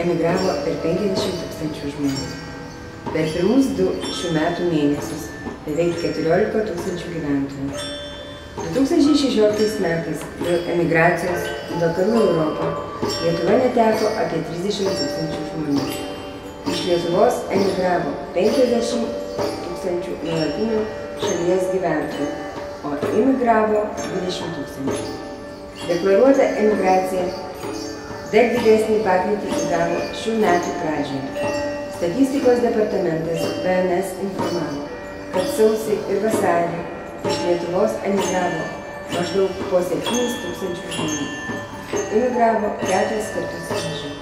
emigravo per 50 000 žmonių. Per pirmus 2 šių metų mėnesius beveik 14 000 gyventojų. 2016 metais dėl emigracijos į Vakarų Europą Lietuva neteko apie 30 000 žmonių. Iš Lietuvos emigravo 50 000 nuolatinių šalies gyventojų, o imigravo 20 000. Deklaruota emigracija dar didesnį pagreitį įgavo šių metų pradžioje. Statistikos departamentas BNS informavo, kad sausį ir vasarį iš Lietuvos emigravo maždaug po 7 000 žmonių. Imigravo 4 kartus mažiau.